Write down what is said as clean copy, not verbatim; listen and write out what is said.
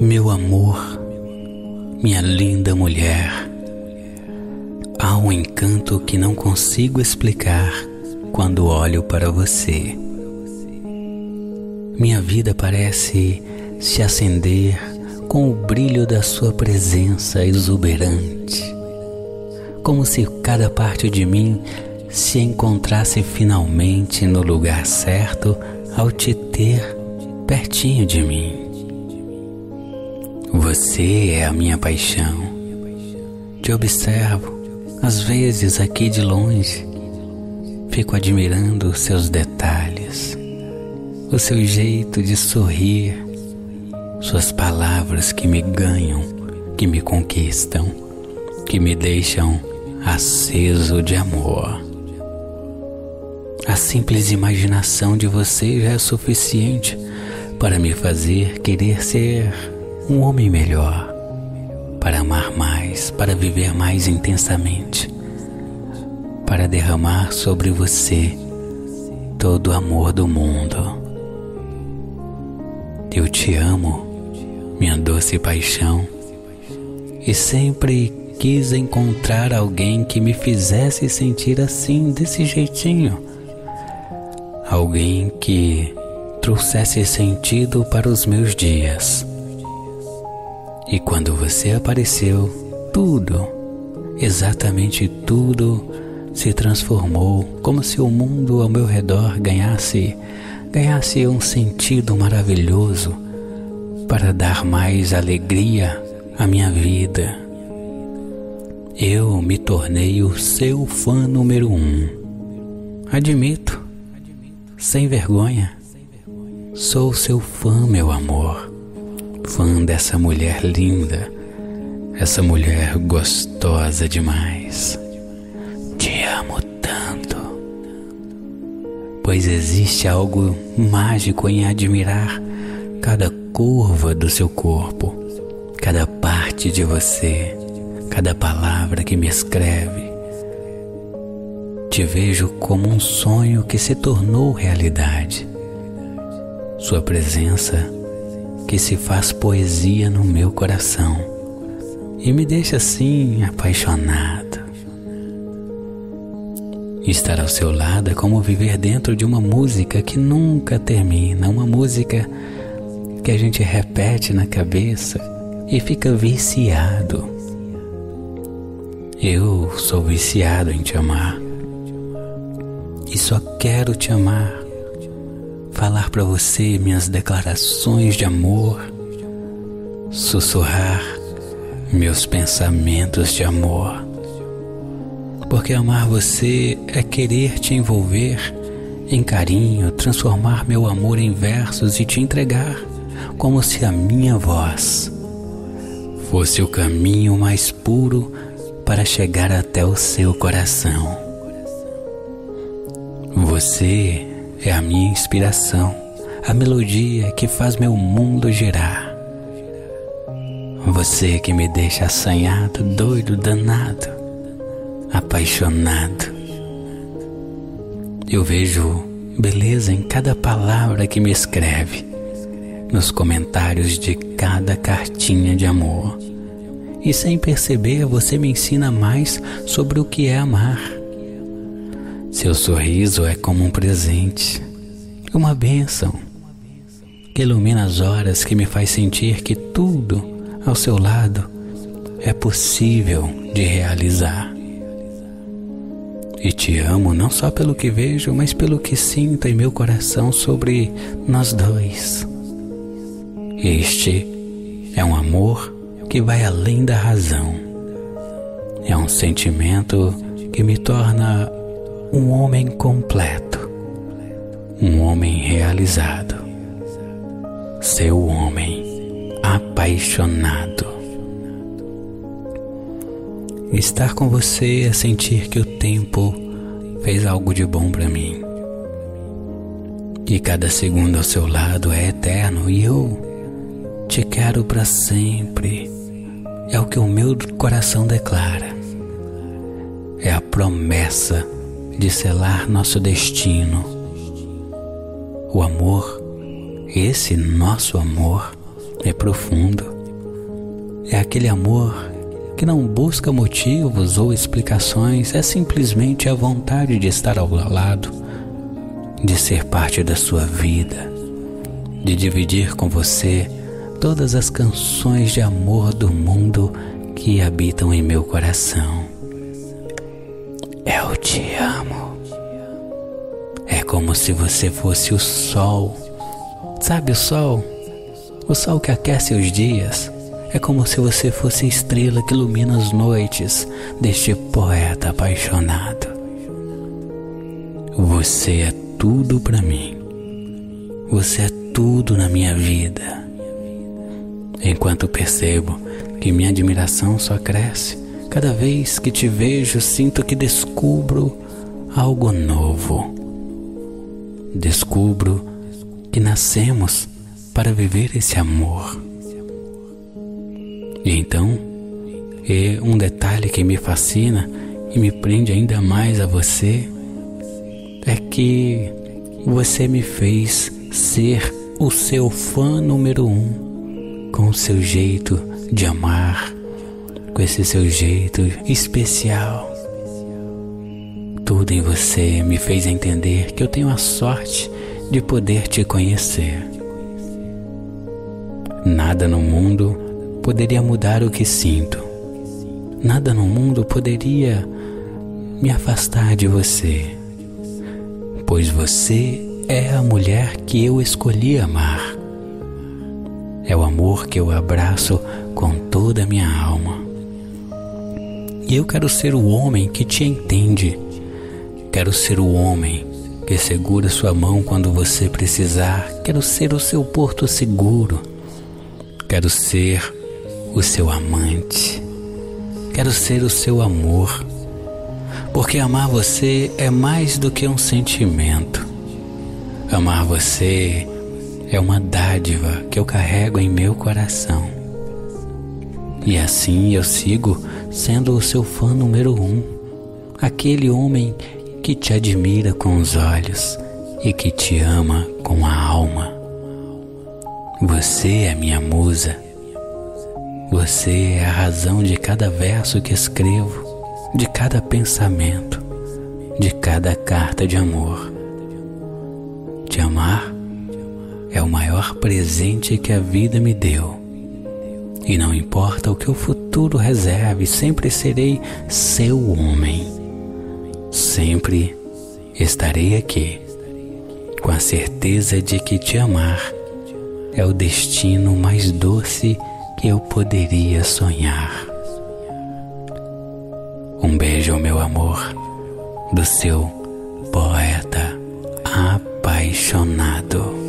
Meu amor, minha linda mulher, há um encanto que não consigo explicar quando olho para você. Minha vida parece se acender com o brilho da sua presença exuberante, como se cada parte de mim se encontrasse finalmente no lugar certo ao te ter pertinho de mim. Você é a minha paixão. Te observo, às vezes aqui de longe. Fico admirando seus detalhes, o seu jeito de sorrir, suas palavras que me ganham, que me conquistam, que me deixam aceso de amor. A simples imaginação de você já é suficiente para me fazer querer ser um homem melhor, para amar mais, para viver mais intensamente, para derramar sobre você todo o amor do mundo. Eu te amo, minha doce paixão, e sempre quis encontrar alguém que me fizesse sentir assim, desse jeitinho, alguém que trouxesse sentido para os meus dias. E quando você apareceu, tudo, exatamente tudo, se transformou, como se o mundo ao meu redor ganhasse um sentido maravilhoso para dar mais alegria à minha vida. Eu me tornei o seu fã número 1. Admito, sem vergonha, sou seu fã, meu amor. Fã dessa mulher linda, essa mulher gostosa demais. Te amo tanto, pois existe algo mágico em admirar cada curva do seu corpo, cada parte de você, cada palavra que me escreve. Te vejo como um sonho que se tornou realidade. Sua presença que se faz poesia no meu coração e me deixa assim apaixonado. Estar ao seu lado é como viver dentro de uma música que nunca termina, uma música que a gente repete na cabeça e fica viciado. Eu sou viciado em te amar e só quero te amar. Falar para você minhas declarações de amor, sussurrar meus pensamentos de amor, porque amar você é querer te envolver em carinho, transformar meu amor em versos e te entregar, como se a minha voz fosse o caminho mais puro para chegar até o seu coração. Você é a minha inspiração, a melodia que faz meu mundo girar. Você que me deixa assanhado, doido, danado, apaixonado. Eu vejo beleza em cada palavra que me escreve, nos comentários de cada cartinha de amor. E sem perceber, você me ensina mais sobre o que é amar. Seu sorriso é como um presente, uma bênção, que ilumina as horas, que me faz sentir que tudo ao seu lado é possível de realizar. E te amo não só pelo que vejo, mas pelo que sinto em meu coração sobre nós dois. Este é um amor que vai além da razão. É um sentimento que me torna um homem completo, um homem realizado, seu homem apaixonado. Estar com você é sentir que o tempo fez algo de bom para mim, que cada segundo ao seu lado é eterno e eu te quero para sempre. É o que o meu coração declara. É a promessa de selar nosso destino, O amor, esse nosso amor, é profundo. É aquele amor que não busca motivos ou explicações, é simplesmente a vontade de estar ao lado, de ser parte da sua vida, de dividir com você todas as canções de amor do mundo que habitam em meu coração. Eu te amo. É como se você fosse o sol. Sabe o sol? O sol que aquece os dias. É como se você fosse a estrela que ilumina as noites deste poeta apaixonado. Você é tudo pra mim. Você é tudo na minha vida. Enquanto percebo que minha admiração só cresce, cada vez que te vejo, sinto que descubro algo novo. Descubro que nascemos para viver esse amor. E então, é um detalhe que me fascina e me prende ainda mais a você, é que você me fez ser o seu fã número 1, com o seu jeito de amar, com esse seu jeito especial. Tudo em você me fez entender que eu tenho a sorte de poder te conhecer. Nada no mundo poderia mudar o que sinto. Nada no mundo poderia me afastar de você, pois você é a mulher que eu escolhi amar. É o amor que eu abraço com toda a minha alma. E eu quero ser o homem que te entende. Quero ser o homem que segura sua mão quando você precisar. Quero ser o seu porto seguro. Quero ser o seu amante. Quero ser o seu amor. Porque amar você é mais do que um sentimento. Amar você é uma dádiva que eu carrego em meu coração. E assim eu sigo sendo o seu fã número 1, aquele homem que te admira com os olhos e que te ama com a alma. Você é minha musa. Você é a razão de cada verso que escrevo, de cada pensamento, de cada carta de amor. Te amar é o maior presente que a vida me deu. E não importa o que o futuro reserve, sempre serei seu homem. Sempre estarei aqui, com a certeza de que te amar é o destino mais doce que eu poderia sonhar. Um beijo, meu amor, do seu poeta apaixonado.